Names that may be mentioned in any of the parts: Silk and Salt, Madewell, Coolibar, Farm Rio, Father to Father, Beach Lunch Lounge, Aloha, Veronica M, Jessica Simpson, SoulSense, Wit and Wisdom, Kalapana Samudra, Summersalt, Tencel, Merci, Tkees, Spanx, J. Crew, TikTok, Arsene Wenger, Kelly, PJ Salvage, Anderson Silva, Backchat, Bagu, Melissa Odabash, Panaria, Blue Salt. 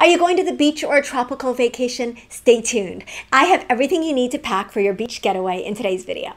Are you going to the beach or a tropical vacation? Stay tuned. I have everything you need to pack for your beach getaway in today's video.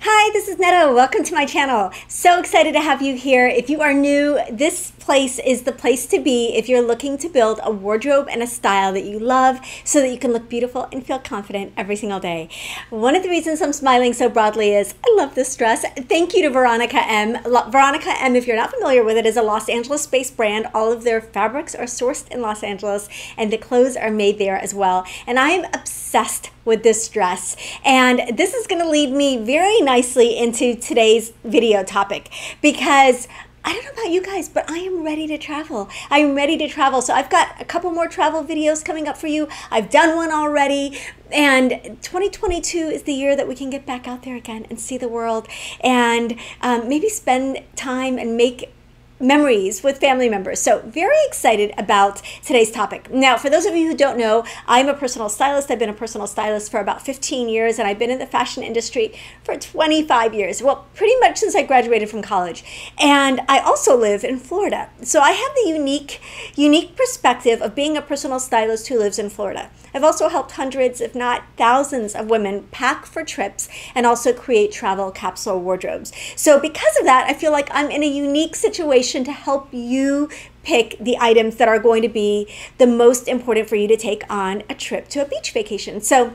Hi, this is Netta. Welcome to my channel. So excited to have you here. If you are new, this place is the place to be if you're looking to build a wardrobe and a style that you love so that you can look beautiful and feel confident every single day. One of the reasons I'm smiling so broadly is I love this dress. Thank you to Veronica M. Veronica M, if you're not familiar with it, is a Los Angeles-based brand. All of their fabrics are sourced in Los Angeles and the clothes are made there as well. And I am obsessed with this dress. And this is going to lead me very nicely into today's video topic, because I don't know about you guys, but I am ready to travel. I'm ready to travel. So I've got a couple more travel videos coming up for you. I've done one already. And 2022 is the year that we can get back out there again and see the world and maybe spend time and make memories with family members. So very excited about today's topic. Now, for those of you who don't know, I'm a personal stylist. I've been a personal stylist for about 15 years, and I've been in the fashion industry for 25 years. Well, pretty much since I graduated from college. And I also live in Florida. So I have the unique perspective of being a personal stylist who lives in Florida. I've also helped hundreds, if not thousands, of women pack for trips and also create travel capsule wardrobes. So because of that, I feel like I'm in a unique situation to help you pick the items that are going to be the most important for you to take on a trip to a beach vacation. So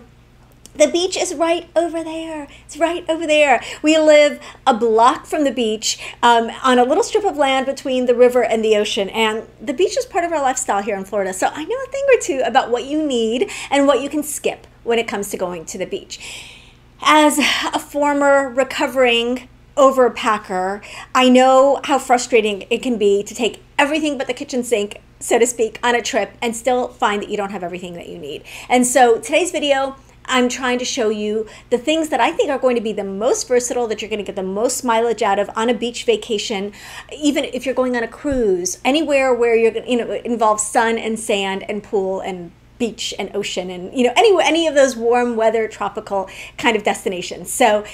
the beach is right over there. It's right over there. We live a block from the beach on a little strip of land between the river and the ocean. And the beach is part of our lifestyle here in Florida. So I know a thing or two about what you need and what you can skip when it comes to going to the beach. As a former recovering overpacker, I know how frustrating it can be to take everything but the kitchen sink, so to speak, on a trip and still find that you don't have everything that you need. And so today's video, I'm trying to show you the things that I think are going to be the most versatile, that you're going to get the most mileage out of on a beach vacation, even if you're going on a cruise, anywhere where you're going to, involve sun and sand and pool and beach and ocean and, any of those warm weather, tropical kind of destinations. So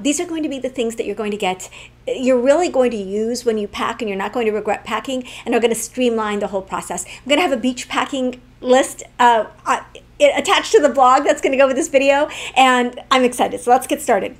these are going to be the things that you're going to get, you're really going to use when you pack, and you're not going to regret packing, and are going to streamline the whole process. I'm going to have a beach packing list attached to the blog that's going to go with this video, and I'm excited. So let's get started.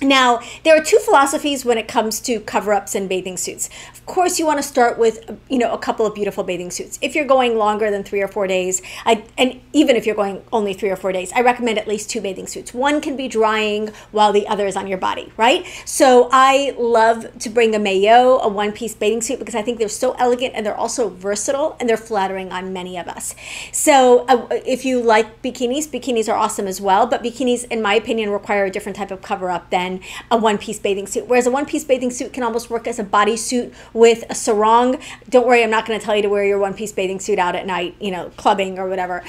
Now, there are two philosophies when it comes to cover-ups and bathing suits. Of course, you want to start with, a couple of beautiful bathing suits. If you're going longer than 3 or 4 days, and even if you're going only 3 or 4 days, I recommend at least 2 bathing suits. One can be drying while the other is on your body, right? So I love to bring a maillot, a one-piece bathing suit, because I think they're so elegant and they're also versatile and they're flattering on many of us. So if you like bikinis, bikinis are awesome as well, but bikinis, in my opinion, require a different type of cover-up than a one-piece bathing suit, whereas a one-piece bathing suit can almost work as a bodysuit with a sarong. Don't worry, I'm not going to tell you to wear your one-piece bathing suit out at night, clubbing or whatever.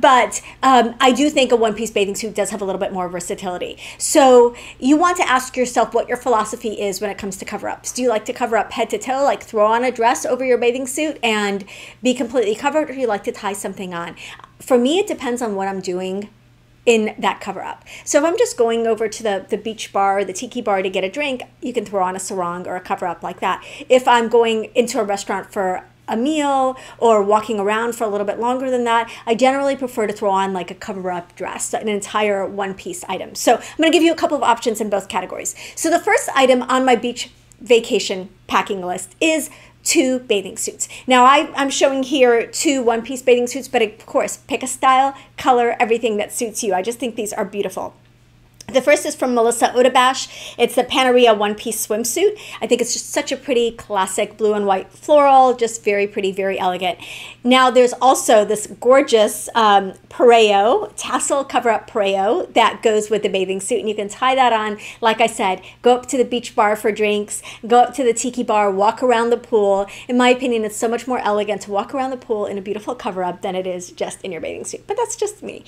But I do think a one-piece bathing suit does have a little bit more versatility. So you want to ask yourself what your philosophy is when it comes to cover-ups. Do you like to cover up head to toe, like throw on a dress over your bathing suit and be completely covered, or do you like to tie something on? For me, it depends on what I'm doing in that cover up. So if I'm just going over to the beach bar, the tiki bar to get a drink, you can throw on a sarong or a cover up like that. If I'm going into a restaurant for a meal or walking around for a little bit longer than that, I generally prefer to throw on like a cover up dress, an entire one piece item. So I'm gonna give you a couple of options in both categories. So the first item on my beach vacation packing list is 2 bathing suits. Now I'm showing here 2 one-piece bathing suits, but of course, pick a style, color, everything that suits you. I just think these are beautiful. The first is from Melissa Odabash. It's the Panaria one-piece swimsuit. I think it's just such a pretty classic blue and white floral, just very pretty, very elegant. Now there's also this gorgeous pareo, tassel cover-up pareo that goes with the bathing suit, and you can tie that on, like I said, go up to the beach bar for drinks, go up to the tiki bar, walk around the pool. In my opinion, it's so much more elegant to walk around the pool in a beautiful cover-up than it is just in your bathing suit, but that's just me.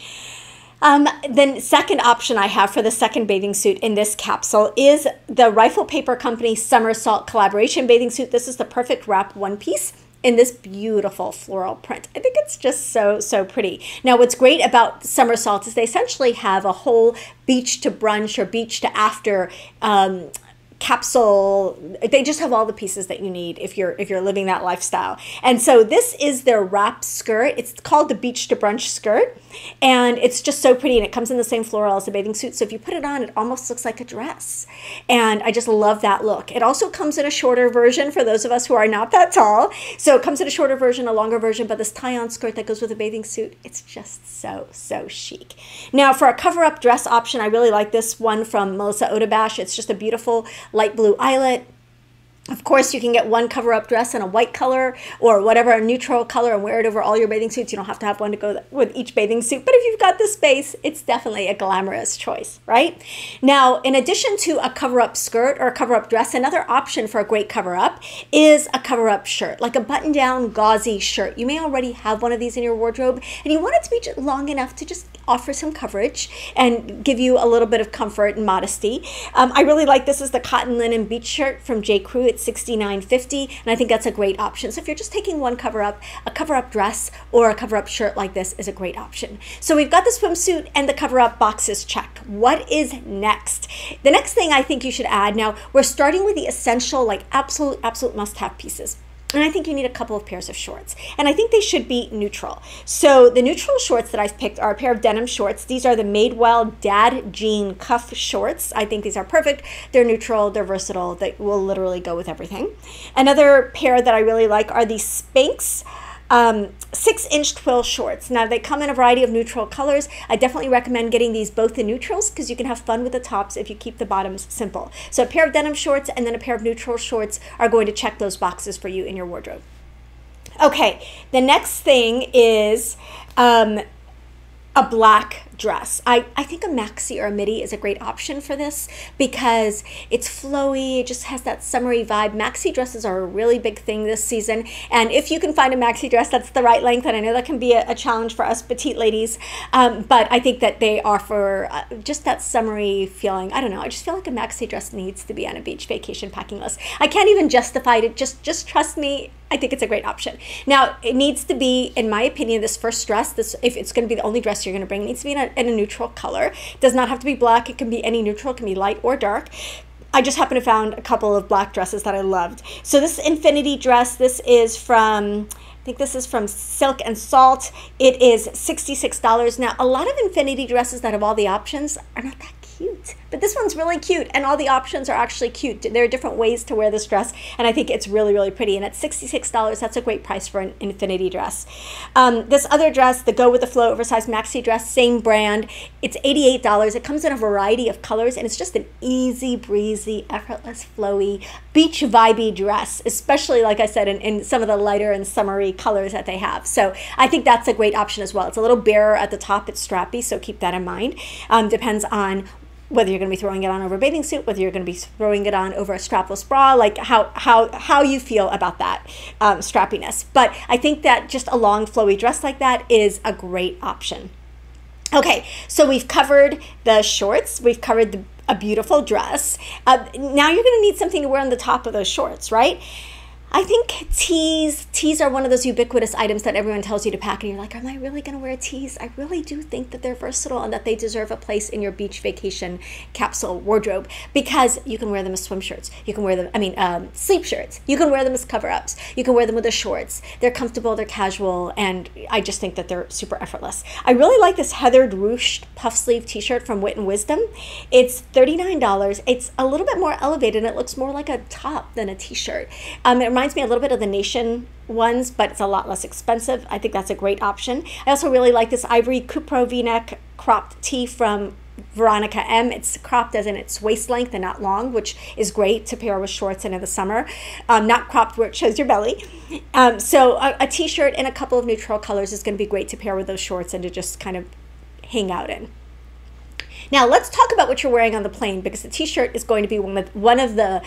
Then second option I have for the second bathing suit in this capsule is the Rifle Paper Company Summersalt collaboration bathing suit. This is the perfect wrap one piece in this beautiful floral print. I think it's just so, so pretty. Now, what's great about Summersalt is they essentially have a whole beach to brunch or beach to after capsule. They just have all the pieces that you need if you're living that lifestyle. And so this is their wrap skirt. It's called the Beach to Brunch skirt, and it's just so pretty, and it comes in the same floral as the bathing suit. So if you put it on, it almost looks like a dress, and I just love that look. It also comes in a shorter version for those of us who are not that tall. So it comes in a shorter version, a longer version, but this tie-on skirt that goes with a bathing suit, it's just so chic. Now for a cover-up dress option, I really like this one from Melissa Odabash. It's just a beautiful light blue eyelet. Of course, you can get one cover-up dress in a white color or whatever, a neutral color, and wear it over all your bathing suits. You don't have to have one to go with each bathing suit, but if you've got the space, it's definitely a glamorous choice, right? Now, in addition to a cover-up skirt or a cover-up dress, another option for a great cover-up is a cover-up shirt, like a button-down gauzy shirt. You may already have one of these in your wardrobe, and you want it to be long enough to just offer some coverage and give you a little bit of comfort and modesty. I really like this is the cotton linen beach shirt from J. Crew. It's $69.50, and I think that's a great option. So if you're just taking one cover-up, a cover-up dress or a cover-up shirt like this is a great option. So we've got the swimsuit and the cover-up boxes checked. What is next? The next thing I think you should add, now we're starting with the essential, like absolute must-have pieces. And I think you need a couple of pairs of shorts. And I think they should be neutral. So the neutral shorts that I've picked are a pair of denim shorts. These are the Madewell Dad Jean Cuff Shorts. I think these are perfect. They're neutral, they're versatile, they will literally go with everything. Another pair that I really like are the Spanx 6-inch twill shorts. Now they come in a variety of neutral colors. I definitely recommend getting these both in neutrals because you can have fun with the tops if you keep the bottoms simple. So a pair of denim shorts and then a pair of neutral shorts are going to check those boxes for you in your wardrobe. Okay, the next thing is a black dress. I think a maxi or a midi is a great option for this because it's flowy, it just has that summery vibe. Maxi dresses are a really big thing this season, and if you can find a maxi dress that's the right length, and I know that can be a challenge for us petite ladies, but I think that they offer just that summery feeling. I don't know, I just feel like a maxi dress needs to be on a beach vacation packing list. I can't even justify it, just trust me, I think it's a great option. Now, it needs to be, in my opinion, this first dress, if it's gonna be the only dress you're gonna bring, it needs to be in a neutral color. It does not have to be black, it can be any neutral, it can be light or dark. I just happened to found a couple of black dresses that I loved. So this infinity dress, this is from, I think this is from Silk and Salt. It is $66. Now, a lot of infinity dresses that have all the options are not that cute, but this one's really cute, and all the options are actually cute. There are different ways to wear this dress, and I think it's really pretty, and at $66, that's a great price for an infinity dress. This other dress, the Go With The Flow oversized maxi dress, same brand, it's $88. It comes in a variety of colors, and it's just an easy breezy, effortless, flowy, beach vibey dress, especially, like I said, in some of the lighter and summery colors that they have. So I think that's a great option as well. It's a little barer at the top, it's strappy, so keep that in mind. Depends on whether you're going to be throwing it on over a bathing suit, whether you're going to be throwing it on over a strapless bra, like how you feel about that strappiness. But I think that just a long flowy dress like that is a great option. Okay, so we've covered the shorts, we've covered a beautiful dress. Now you're going to need something to wear on the top of those shorts, right? I think tees are one of those ubiquitous items that everyone tells you to pack, and you're like, am I really gonna wear tees? I really do think that they're versatile and that they deserve a place in your beach vacation capsule wardrobe because you can wear them as swim shirts. You can wear them, sleep shirts. You can wear them as cover-ups. You can wear them with the shorts. They're comfortable, they're casual, and I just think that they're super effortless. I really like this heathered ruched puff sleeve t-shirt from Wit and Wisdom. It's $39. It's a little bit more elevated, and it looks more like a top than a t-shirt. It reminds me a little bit of the Nation ones, but it's a lot less expensive. I think that's a great option. I also really like this ivory cupro v-neck cropped tee from Veronica M. It's cropped as in its waist length and not long, which is great to pair with shorts and in the summer. Not cropped where it shows your belly. So a t-shirt and a couple of neutral colors is going to be great to pair with those shorts and to just kind of hang out in. Now let's talk about what you're wearing on the plane, because the t-shirt is going to be one of the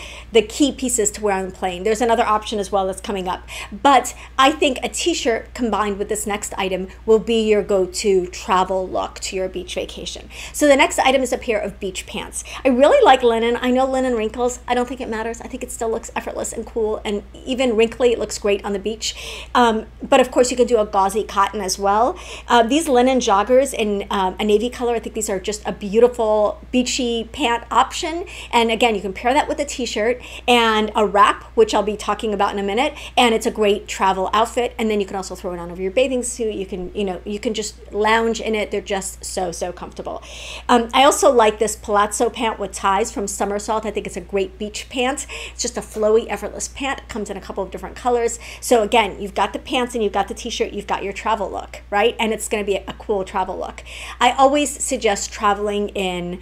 key pieces to wear on the plane. There's another option as well that's coming up, but I think a t-shirt combined with this next item will be your go-to travel look to your beach vacation. So the next item is a pair of beach pants. I really like linen. I know linen wrinkles. I don't think it matters. I think it still looks effortless and cool, and even wrinkly, it looks great on the beach. But of course you can do a gauzy cotton as well. These linen joggers in a navy color, I think these are just a beautiful beautiful beachy pant option. And again, you can pair that with a t-shirt and a wrap, which I'll be talking about in a minute. And it's a great travel outfit. And then you can also throw it on over your bathing suit. You can, you know, you can just lounge in it. They're just so, so comfortable. I also like this palazzo pant with ties from Summersalt. I think it's a great beach pant. It's just a flowy, effortless pant. It comes in a couple of different colors. So again, you've got the pants and you've got the t-shirt, you've got your travel look, right? And it's gonna be a cool travel look. I always suggest traveling in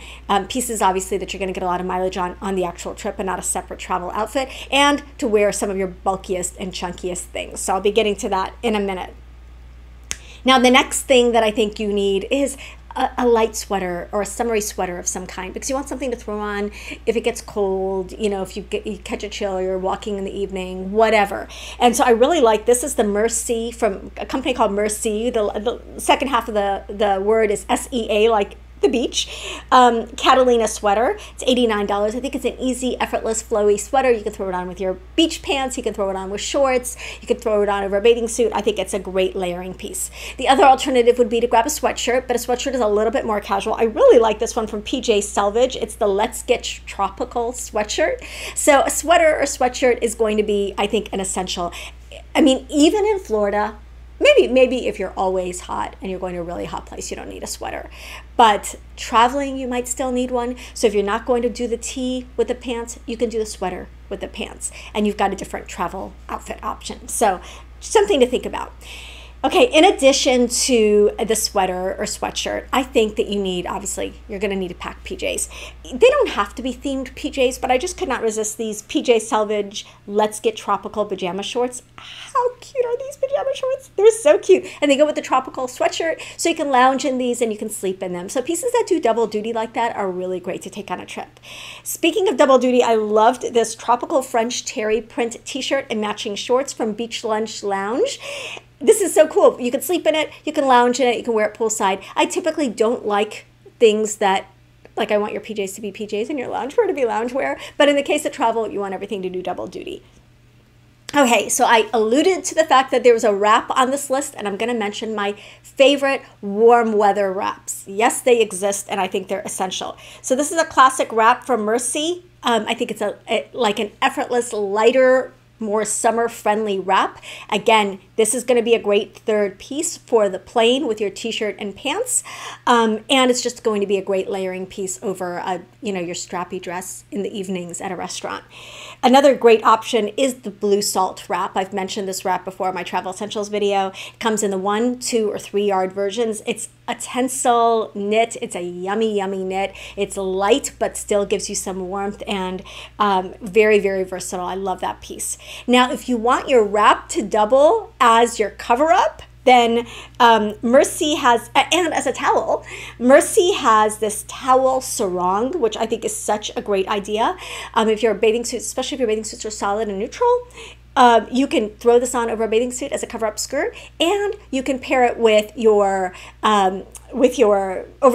pieces, obviously, that you're gonna get a lot of mileage on the actual trip and not a separate travel outfit, and to wear some of your bulkiest and chunkiest things. So I'll be getting to that in a minute. Now, the next thing that I think you need is a light sweater or a summery sweater of some kind, because you want something to throw on if it gets cold, you know, if you catch a chill, you're walking in the evening, whatever. And so I really like, this is the Merci from a company called Merci. The second half of the word is S-E-A, like the beach. Catalina sweater. It's $89. I think it's an easy, effortless, flowy sweater. You can throw it on with your beach pants. You can throw it on with shorts. You can throw it on over a bathing suit. I think it's a great layering piece. The other alternative would be to grab a sweatshirt, but a sweatshirt is a little bit more casual. I really like this one from PJ Salvage. It's the Let's Get Tropical sweatshirt. So a sweater or sweatshirt is going to be, I think, an essential. I mean, even in Florida, Maybe if you're always hot and you're going to a really hot place, you don't need a sweater. But traveling, you might still need one. So if you're not going to do the tee with the pants, you can do the sweater with the pants. And you've got a different travel outfit option. So something to think about. Okay, in addition to the sweater or sweatshirt, I think that you need, obviously, you're gonna need to pack PJs. They don't have to be themed PJs, but I just could not resist these PJ Salvage Let's Get Tropical pajama shorts. How cute are these pajama shorts? They're so cute. And they go with the tropical sweatshirt, so you can lounge in these and you can sleep in them. So pieces that do double duty like that are really great to take on a trip. Speaking of double duty, I loved this tropical French terry print t-shirt and matching shorts from Beach Lunch Lounge. This is so cool. You can sleep in it, you can lounge in it, you can wear it poolside. I typically don't like things that, like, I want your PJs to be PJs and your loungewear to be loungewear, but in the case of travel, you want everything to do double duty. Okay, so I alluded to the fact that there was a wrap on this list, and I'm gonna mention my favorite warm weather wraps. Yes, they exist, and I think they're essential. So this is a classic wrap from Merci. I think it's like an effortless, lighter, more summer-friendly wrap. Again, this is going to be a great third piece for the plane with your t-shirt and pants, and it's just going to be a great layering piece over your strappy dress in the evenings at a restaurant. Another great option is the Blue Salt wrap. I've mentioned this wrap before in my Travel Essentials video. It comes in the 1, 2, or 3 yard versions. It's a Tencel knit. It's a yummy, yummy knit. It's light, but still gives you some warmth, and very, very versatile. I love that piece. Now, if you want your wrap to double as your cover-up, then Merci has, and as a towel, Merci has this towel sarong, which I think is such a great idea. If your bathing suits, especially if your bathing suits are solid and neutral, you can throw this on over a bathing suit as a cover-up skirt, and you can pair it with your over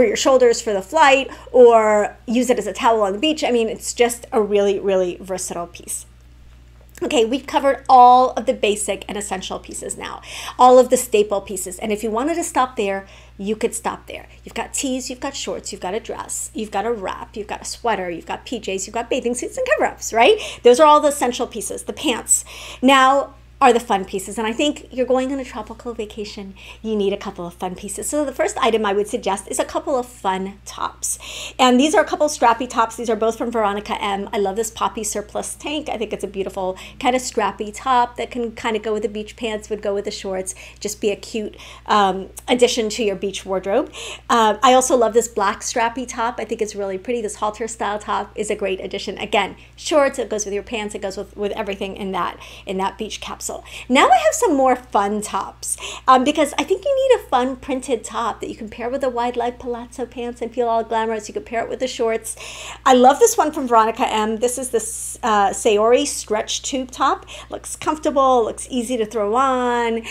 your shoulders for the flight, or use it as a towel on the beach. I mean, it's just a really, really versatile piece. Okay, we've covered all of the basic and essential pieces now, all of the staple pieces. And if you wanted to stop there, you could stop there. You've got tees, you've got shorts, you've got a dress, you've got a wrap, you've got a sweater, you've got PJs, you've got bathing suits and cover-ups, right? Those are all the essential pieces. The pants now are the fun pieces. And I think you're going on a tropical vacation, you need a couple of fun pieces. So the first item I would suggest is a couple of fun tops. And these are a couple strappy tops. These are both from Veronica M. I love this poppy surplus tank. I think it's a beautiful kind of strappy top that can kind of go with the beach pants, would go with the shorts, just be a cute addition to your beach wardrobe. I also love this black strappy top. I think it's really pretty. This halter style top is a great addition. Again, shorts, it goes with your pants, it goes with everything in that beach capsule. Now I have some more fun tops because I think you need a fun printed top that you can pair with the wide leg palazzo pants and feel all glamorous. You can pair it with the shorts. I love this one from Veronica M. This is the Sayori stretch tube top. Looks comfortable, looks easy to throw on.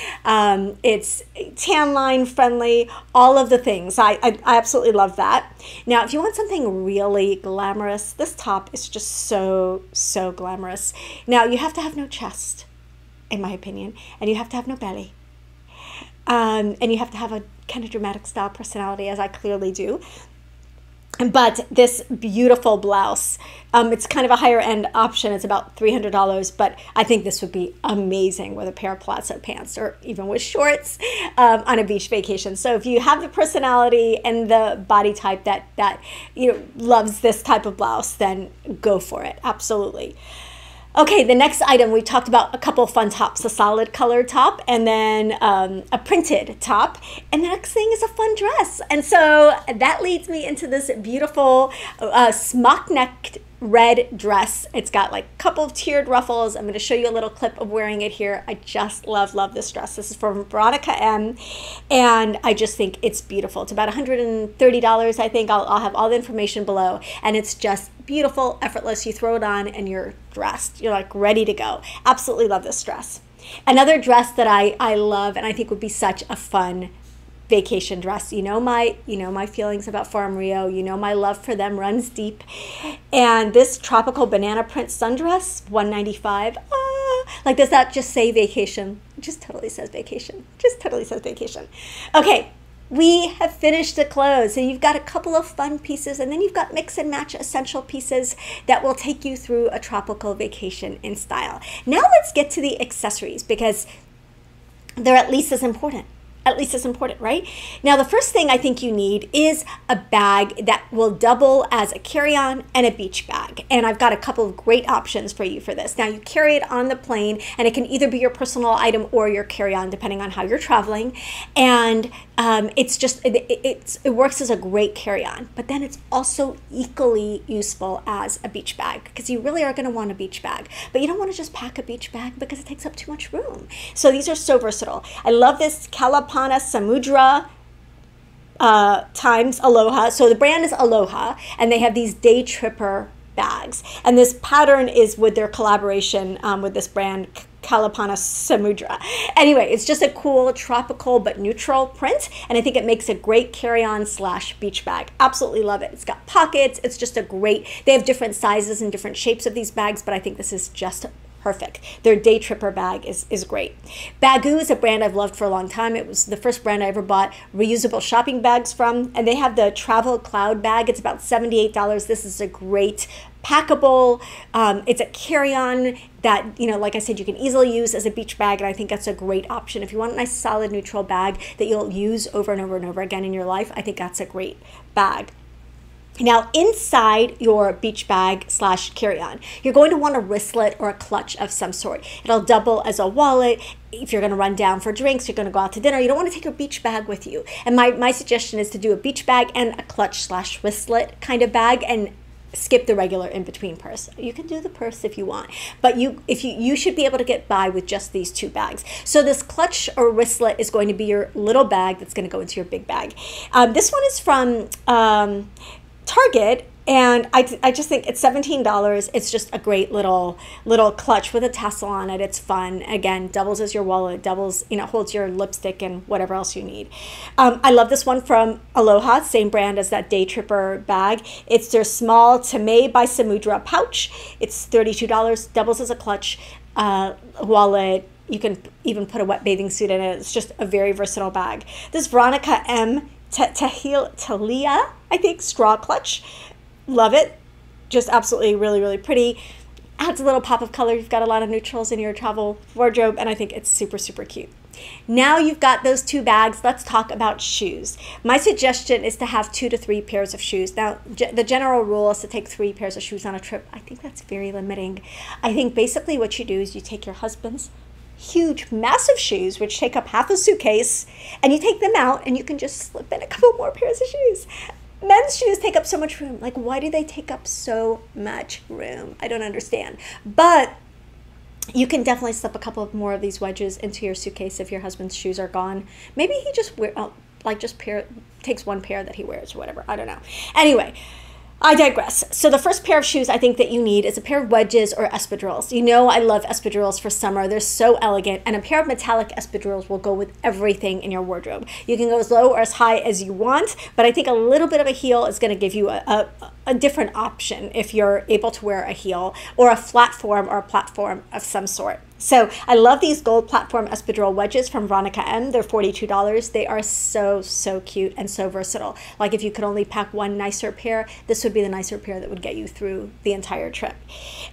It's tan line friendly, all of the things. I absolutely love that. Now, if you want something really glamorous, this top is just so, so glamorous. Now, you have to have no chest, in my opinion, and you have to have no belly, and you have to have a kind of dramatic style personality, as I clearly do. But this beautiful blouse, it's kind of a higher end option. It's about $300, but I think this would be amazing with a pair of palazzo pants or even with shorts on a beach vacation. So if you have the personality and the body type that you know loves this type of blouse, then go for it, absolutely. Okay, the next item, we talked about a couple of fun tops, a solid color top and then a printed top. And the next thing is a fun dress. And so that leads me into this beautiful smock-necked red dress. It's got like a couple of tiered ruffles. I'm going to show you a little clip of wearing it here. I just love this dress. This is from Veronica M, and I just think it's beautiful. It's about $130, I think. I'll have all the information below, and it's just beautiful, effortless. You throw it on and you're dressed. You're like ready to go. Absolutely love this dress. Another dress that I love and I think would be such a fun vacation dress. You know my feelings about Farm Rio. You know my love for them runs deep. And this tropical banana print sundress, $195. Like, does that just say vacation? It just totally says vacation. Just totally says vacation. Okay, we have finished the clothes. So you've got a couple of fun pieces, and then you've got mix and match essential pieces that will take you through a tropical vacation in style. Now let's get to the accessories, because they're at least as important. At least it's important, right? Now, the first thing I think you need is a bag that will double as a carry-on and a beach bag. And I've got a couple of great options for you for this. Now, you carry it on the plane, and it can either be your personal item or your carry-on, depending on how you're traveling. And it works as a great carry-on, but then it's also equally useful as a beach bag, because you really are going to want a beach bag, but you don't want to just pack a beach bag because it takes up too much room. So these are so versatile. I love this Kalapana Samudra times Aloha. So the brand is Aloha, and they have these day tripper bags. And this pattern is with their collaboration with this brand, Kalapana Samudra. Anyway, it's just a cool tropical but neutral print, and I think it makes a great carry-on / beach bag. Absolutely love it. It's got pockets. It's just a great, they have different sizes and different shapes of these bags, but I think this is just perfect. Their day tripper bag is great. Bagu is a brand I've loved for a long time. It was the first brand I ever bought reusable shopping bags from, and they have the Travel Cloud bag. It's about $78. This is a great packable. It's a carry-on that, you know, like I said, you can easily use as a beach bag, and I think that's a great option. If you want a nice solid neutral bag that you'll use over and over and over again in your life, I think that's a great bag. Now, inside your beach bag / carry-on, you're going to want a wristlet or a clutch of some sort. It'll double as a wallet. If you're going to run down for drinks, you're going to go out to dinner, you don't want to take your beach bag with you. And my suggestion is to do a beach bag and a clutch / wristlet kind of bag, and skip the regular in-between purse. You can do the purse if you want, but you should be able to get by with just these two bags. So this clutch or wristlet is going to be your little bag that's going to go into your big bag. This one is from Target, and I just think it's $17. It's just a great little clutch with a tassel on it. It's fun. Again, doubles as your wallet, doubles, you know, holds your lipstick and whatever else you need. I love this one from Aloha, same brand as that day tripper bag. It's their small Tame by Samudra pouch. It's $32, doubles as a clutch, wallet. You can even put a wet bathing suit in it. It's just a very versatile bag. This Veronica M Talia, I think, straw clutch. Love it. Just absolutely really pretty. Adds a little pop of color. You've got a lot of neutrals in your travel wardrobe, and I think it's super cute. Now you've got those two bags. Let's talk about shoes. My suggestion is to have 2 to 3 pairs of shoes. Now, the general rule is to take 3 pairs of shoes on a trip. I think that's very limiting. I think basically what you do is you take your husband's huge, massive shoes, which take up half a suitcase, and you take them out and you can just slip in a couple more pairs of shoes. Men's shoes take up so much room. Like, why do they take up so much room? I don't understand. But you can definitely slip a couple of more of these wedges into your suitcase if your husband's shoes are gone. Maybe he just takes one pair that he wears or whatever. I don't know. Anyway, I digress. So the first pair of shoes I think that you need is a pair of wedges or espadrilles. You know I love espadrilles for summer. They're so elegant, and a pair of metallic espadrilles will go with everything in your wardrobe. You can go as low or as high as you want, but I think a little bit of a heel is going to give you a a different option if you're able to wear a heel or a flat form or a platform of some sort. So I love these gold platform espadrille wedges from Veronica M. They're $42. They are so, so cute and so versatile. Like if you could only pack one nicer pair, this would be the nicer pair that would get you through the entire trip.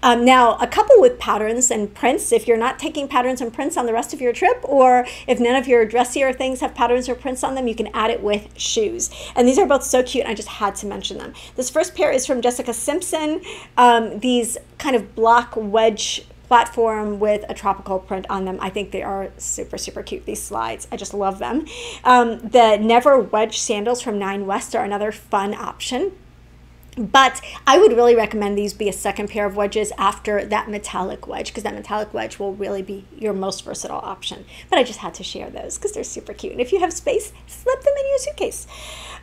Now, a couple with patterns and prints, if you're not taking patterns and prints on the rest of your trip, or if none of your dressier things have patterns or prints on them, you can add it with shoes. And these are both so cute, and I just had to mention them. This first pair is from Jessica Simpson. These kind of block wedge platform with a tropical print on them. I think they are super, super cute, these slides. I just love them. The Never Wedge sandals from Nine West are another fun option. But I would really recommend these be a second pair of wedges after that metallic wedge, because that metallic wedge will really be your most versatile option. But I just had to share those because they're super cute. And if you have space, slip them in your suitcase.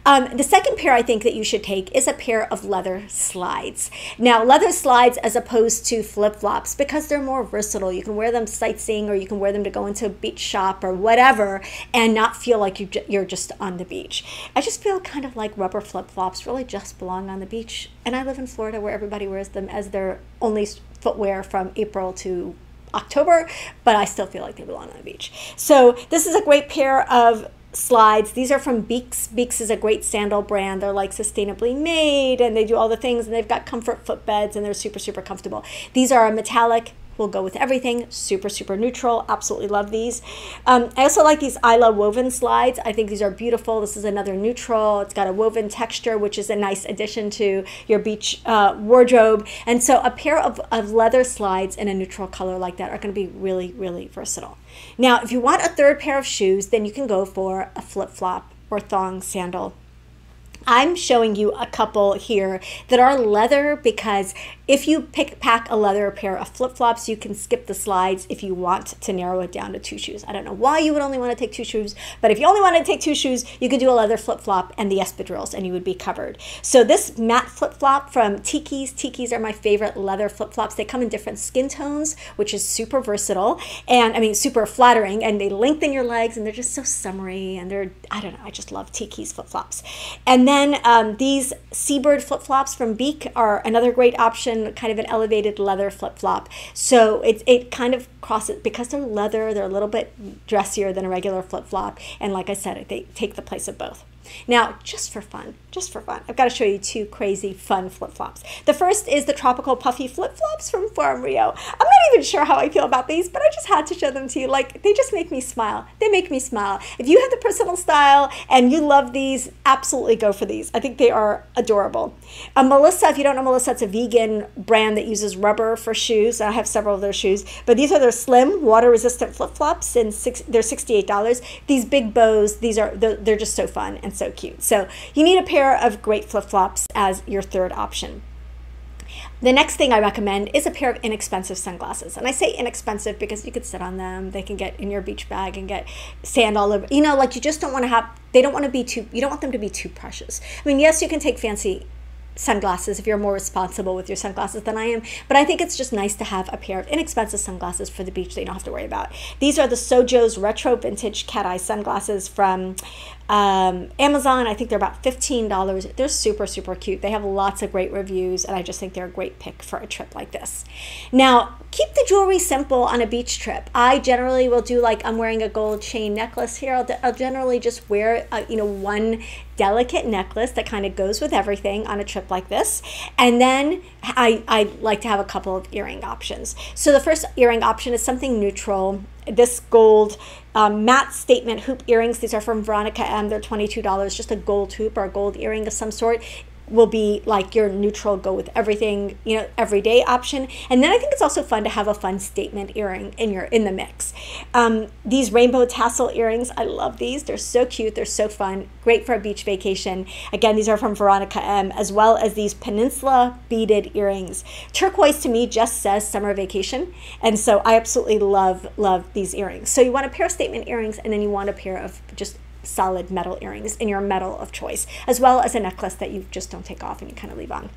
The second pair I think that you should take is a pair of leather slides. Now, leather slides as opposed to flip-flops, because they're more versatile. You can wear them sightseeing, or you can wear them to go into a beach shop or whatever and not feel like you're just on the beach. I just feel kind of like rubber flip-flops really just belong on the beach. And I live in Florida, where everybody wears them as their only footwear from April to October, but I still feel like they belong on the beach. So this is a great pair of slides. These are from Beeks. Beeks is a great sandal brand. They're like sustainably made, and they do all the things, and they've got comfort footbeds, and they're super, super comfortable. These are a metallic, will go with everything, super, super neutral. Absolutely love these. I also like these Isla woven slides. I think these are beautiful. This is another neutral. It's got a woven texture, which is a nice addition to your beach wardrobe. And so a pair of leather slides in a neutral color like that are going to be really, really versatile. Now, if you want a third pair of shoes, then you can go for a flip-flop or thong sandal. I'm showing you a couple here that are leather, because if you pack a leather pair of flip-flops, you can skip the slides if you want to narrow it down to two shoes. I don't know why you would only want to take two shoes, but if you only want to take two shoes, you could do a leather flip-flop and the espadrilles, and you would be covered. So this matte flip-flop from Tkees. Tkees are my favorite leather flip-flops. They come in different skin tones, which is super versatile, and I mean super flattering, and they lengthen your legs, and they're just so summery, and they're, I don't know, I just love Tkees flip-flops. And then these Seabird flip-flops from Beek are another great option, kind of an elevated leather flip-flop. So it kind of crosses, because they're leather, they're a little bit dressier than a regular flip-flop. And like I said, they take the place of both. Now, just for fun, I've got to show you two crazy fun flip-flops. The first is the Tropical Puffy flip-flops from Farm Rio. I'm not even sure how I feel about these, but I just had to show them to you. Like, they just make me smile. They make me smile. If you have the personal style and you love these, absolutely go for these. I think they are adorable. Melissa, if you don't know Melissa, it's a vegan brand that uses rubber for shoes. I have several of their shoes, but these are their slim, water-resistant flip-flops, and they're $68. These big bows, they're just so fun and so cute. So you need a pair of great flip-flops as your third option. The next thing I recommend is a pair of inexpensive sunglasses. And I say inexpensive because you could sit on them. They can get in your beach bag and get sand all over. You know, like you just don't want to have, you don't want them to be too precious. I mean, yes, you can take fancy sunglasses if you're more responsible with your sunglasses than I am, but I think it's just nice to have a pair of inexpensive sunglasses for the beach that you don't have to worry about. These are the Sojo's Retro Vintage Cat-Eye Sunglasses from Amazon. I think they're about $15. They're super, super cute. They have lots of great reviews, and I just think they're a great pick for a trip like this. Now, keep the jewelry simple on a beach trip. I generally will do, like, I'm wearing a gold chain necklace here. I'll generally just wear, you know, one delicate necklace that kind of goes with everything on a trip like this. And then I like to have a couple of earring options. So the first earring option is something neutral. This gold matte statement hoop earrings, these are from Veronica M. They're $22. Just a gold hoop or a gold earring of some sort will be like your neutral, go with everything, you know, everyday option. And then I think it's also fun to have a fun statement earring in the mix. These rainbow tassel earrings, I love these. They're so cute. They're so fun. Great for a beach vacation. Again, these are from Veronica M, as well as these peninsula beaded earrings. Turquoise to me just says summer vacation. And so I absolutely love these earrings. So you want a pair of statement earrings, and then you want a pair of just solid metal earrings in your metal of choice, as well as a necklace that you just don't take off and you kind of leave on.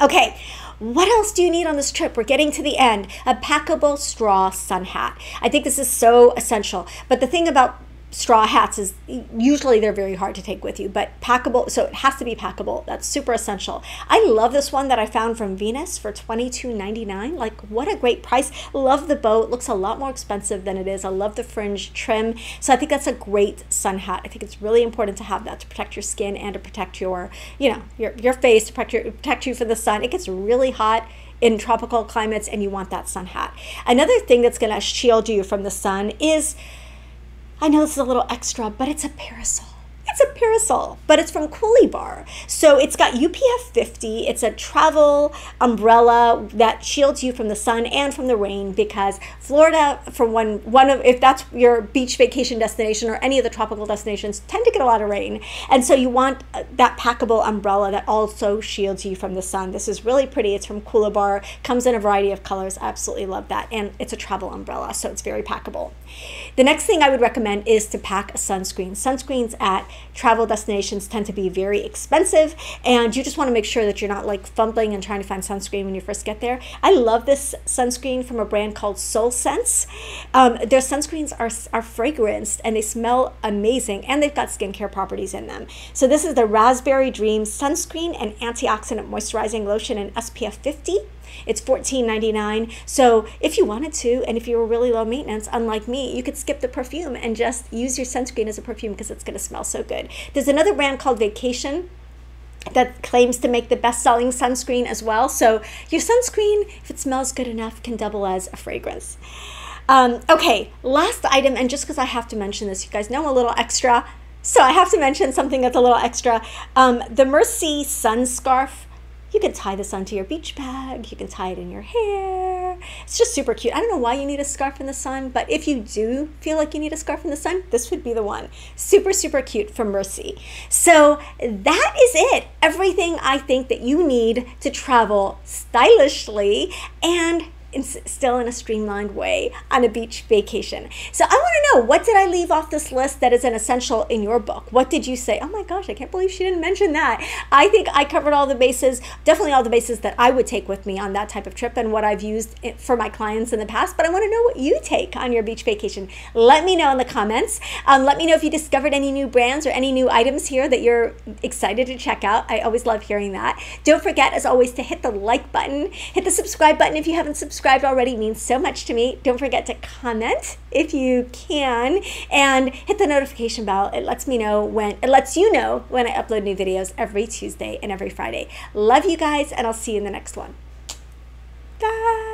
Okay, what else do you need on this trip? We're getting to the end. A packable straw sun hat. I think this is so essential. But the thing about straw hats is usually they're very hard to take with you, but packable, so it has to be packable. That's super essential. I love this one that I found from Venus for $22.99. Like, what a great price. Love the bow. It looks a lot more expensive than it is. I love the fringe trim. So I think that's a great sun hat. I think it's really important to have that to protect your skin and to protect your, you know, your face, to protect you from the sun. It gets really hot in tropical climates and you want that sun hat. Another thing that's going to shield you from the sun is, I know this is a little extra, but it's a parasol. It's a parasol, but it's from Coolibar. So it's got UPF 50. It's a travel umbrella that shields you from the sun and from the rain, because Florida, for one of, if that's your beach vacation destination or any of the tropical destinations, tend to get a lot of rain. And so you want that packable umbrella that also shields you from the sun. This is really pretty. It's from Coolibar. Comes in a variety of colors. I absolutely love that. And it's a travel umbrella, so it's very packable. The next thing I would recommend is to pack a sunscreen. Sunscreens at travel destinations tend to be very expensive, and you just want to make sure that you're not like fumbling and trying to find sunscreen when you first get there. I love this sunscreen from a brand called SoulSense. Their sunscreens are fragranced and they smell amazing, and they've got skincare properties in them. So this is the Raspberry Dream Sunscreen and Antioxidant Moisturizing Lotion in SPF 50. It's $14.99. So if you wanted to, and if you were really low maintenance, unlike me, you could skip the perfume and just use your sunscreen as a perfume because it's going to smell so good. There's another brand called Vacation that claims to make the best-selling sunscreen as well. So your sunscreen, if it smells good enough, can double as a fragrance. Okay, last item, and just because I have to mention this, you guys know I'm a little extra, so I have to mention something that's a little extra. The Merci Sun Scarf. You can tie this onto your beach bag. You can tie it in your hair. It's just super cute. I don't know why you need a scarf in the sun, but if you do feel like you need a scarf in the sun, this would be the one. Super, super cute from Merci. So that is it. Everything I think that you need to travel stylishly and still in a streamlined way on a beach vacation. So I want to know, what did I leave off this list that is an essential in your book? What did you say, oh my gosh, I can't believe she didn't mention that? I think I covered all the bases, definitely all the bases that I would take with me on that type of trip and what I've used for my clients in the past, but I want to know what you take on your beach vacation. Let me know in the comments. Let me know if you discovered any new brands or any new items here that you're excited to check out. I always love hearing that. Don't forget, as always, to hit the like button, hit the subscribe button if you haven't subscribed. Subscribed already means so much to me. Don't forget to comment if you can, and hit the notification bell. It lets you know when I upload new videos every Tuesday and every Friday. Love you guys, and I'll see you in the next one. Bye.